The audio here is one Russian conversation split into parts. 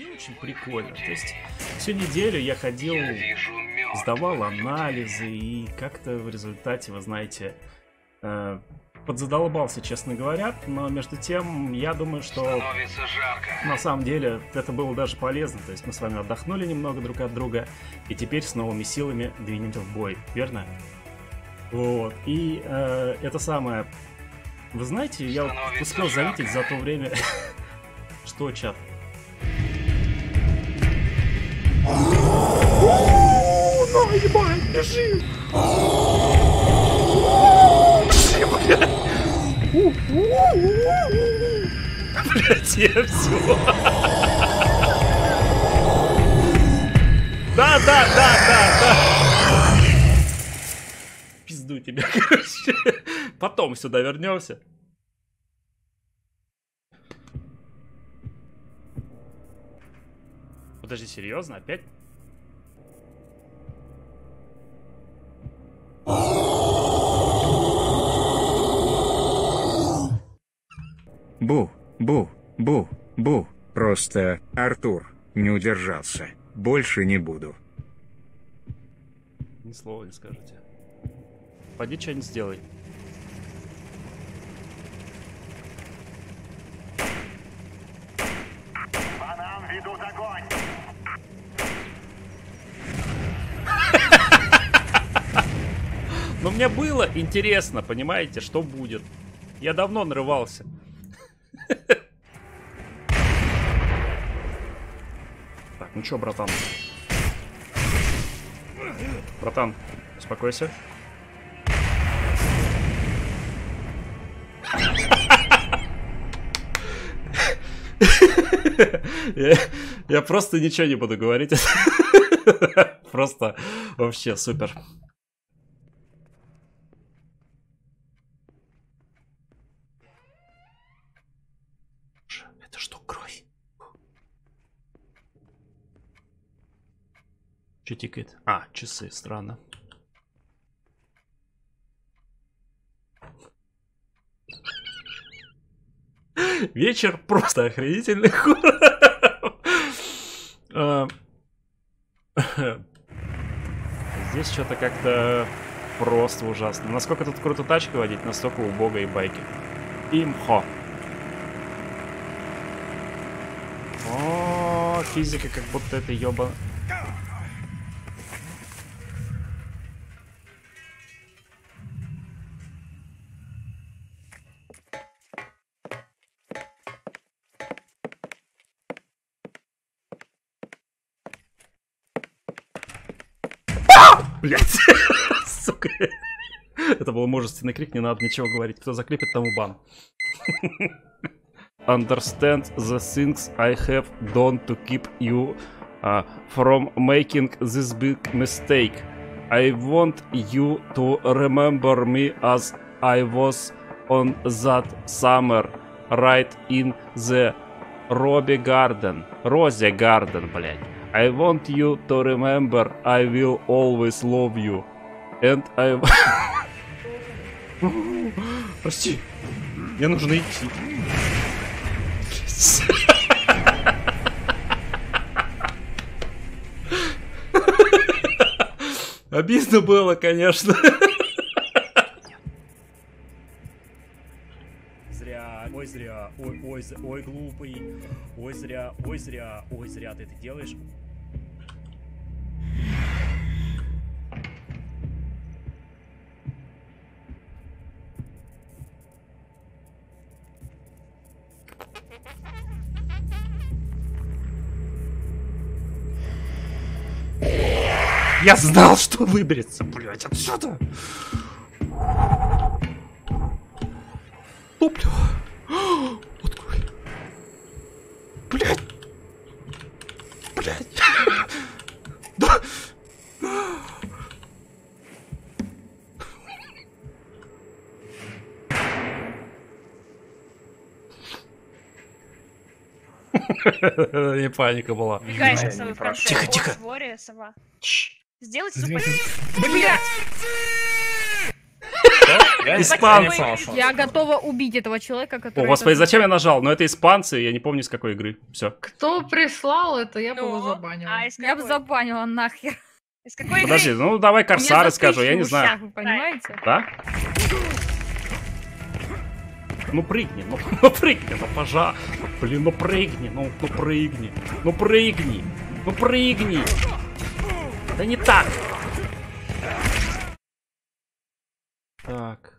не очень прикольно. То есть всю неделю я ходил, сдавал анализы и как-то в результате, вы знаете, подзадолбался, честно говоря. Но между тем, я думаю, что на самом деле это было даже полезно. То есть мы с вами отдохнули немного друг от друга и теперь с новыми силами двинемся в бой, верно? Вот. И это самое... Вы знаете, я успел заметить за то время... Что, чат? О, ебать, бежим! Блять, я все. Да. Пизду тебя, короче. Потом сюда вернемся. Подожди, серьезно, опять? Бу. Просто Артур не удержался. Больше не буду. Ни слова не скажете. Пойди что-нибудь сделай. По нам ведут огонь. Но мне было интересно, понимаете, что будет. Я давно нарывался. Так, ну чё, братан? Братан, успокойся. Я просто ничего не буду говорить. Просто вообще супер. Тикает. А, часы, странно. Вечер просто охренительный. Здесь что-то как-то просто ужасно. Насколько тут круто тачки водить, настолько убогой байки. Имхо. О, физика как будто это ёба. Блять, сука. Это был мужественный крик, не надо ничего говорить. Кто заклипит, тому бан. Understand the things I have done to keep you from making this big mistake. I want you to remember me as I was on that summer right in the Rose Garden, блять. I want you to remember I will always love you. And I... Прости. Мне нужно идти. Обидно было, конечно. Зря, ой, глупый, ой, зря ты это делаешь. Я знал, что выберется, блять, отсюда. Топливо. Блять. Да. Не паника была. Тихо. Сделайте супер. Блять. испанцев. Я готова убить этого человека, который... О, господи, зачем я нажал? Но это испанцы, я не помню, с какой игры. Все. Кто прислал это, я бы его забанила. Я бы забанила нахер. Из какой игры? Подожди, ну давай Корсары скажу, я не знаю. Вы понимаете? Да? Ну прыгни. Да не так. Так.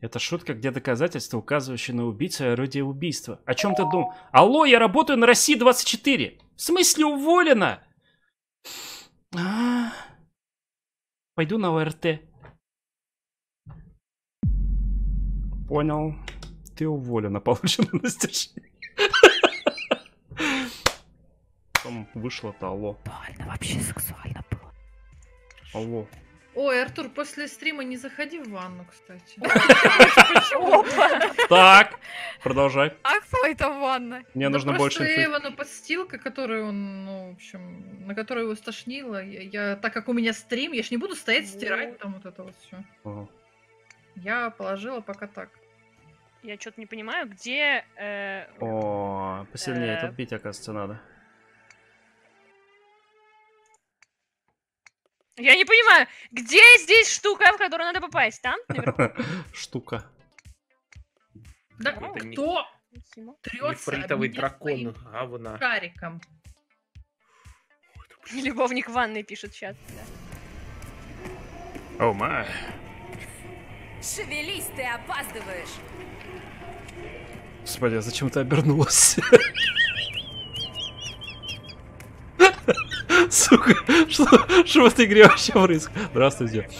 Это шутка, где доказательства, указывающие на убийцу и орудие убийства. О чем ты думал? Алло, я работаю на России 24. В смысле уволена? Пойду на ОРТ. Понял. Ты уволена, получена на стержне. Там вышло-то, алло. Больно, вообще сексуально было. Алло. Ой, Артур, после стрима не заходи в ванну, кстати. Так, продолжай. А кто это в ванной? Мне нужно больше инфы. Просто Эвана подстилка, которую он, ну, в общем, на которую его стошнило. Я, так как у меня стрим, я ж не буду стоять стирать там вот это вот все. Я положила пока так. Я что-то не понимаю, где... О, посильнее тут бить, оказывается, надо. Я не понимаю, где здесь штука, в которую надо попасть? Там? Штука. Да кто трется нефритовый дракон говна шариком? Любовник ванной пишет сейчас. О май. Шевелись, ты опаздываешь. Господи, а зачем ты обернулась? Сука, что в этой игре вообще происходит? Здравствуйте.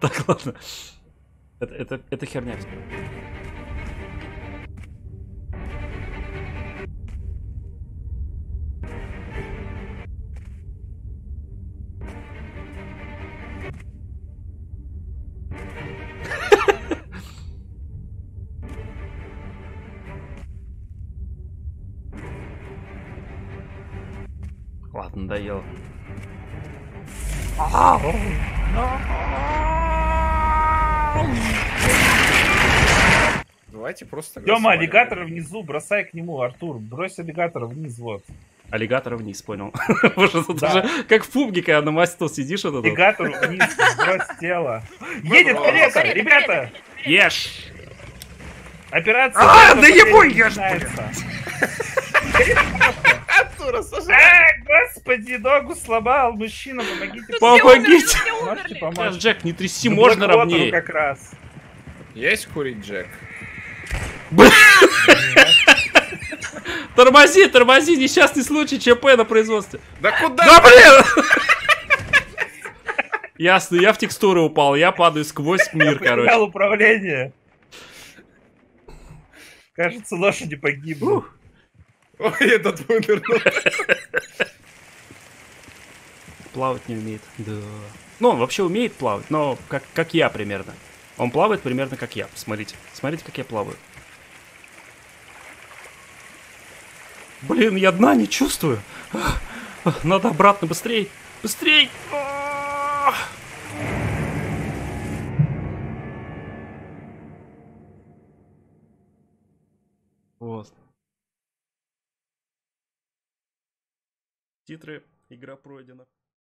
Так, ладно. Это херня. Ладно, надоело. Давайте просто... Дема, аллигатора внизу, бросай к нему, Артур, брось аллигатора вниз, вот. Аллигатора вниз, понял. Как в пубге, когда на мастер сидишь. Аллигатор вниз, брось тело. Едет коллега, ребята! Ешь! Операция... Да его ешь, Артура, слушай. Господи, ногу сломал, мужчина, помогите. Помогите! Можете Джек, не тряси, можно ровнее. Как раз. Есть курить, Джек? Тормози, тормози, несчастный случай, ЧП на производстве. Да куда? Да блин! Ясно, я в текстуры упал, я падаю сквозь мир, короче. Я потерял управление. Кажется, лошади погибли. Ой, этот вынырнул. Плавать не умеет. Да. Ну, он вообще умеет плавать, но как я примерно. Он плавает примерно как я. Смотрите, смотрите, как я плаваю. Блин, я дна не чувствую. Надо обратно, быстрей. Быстрей! Вот. Титры. Игра пройдена.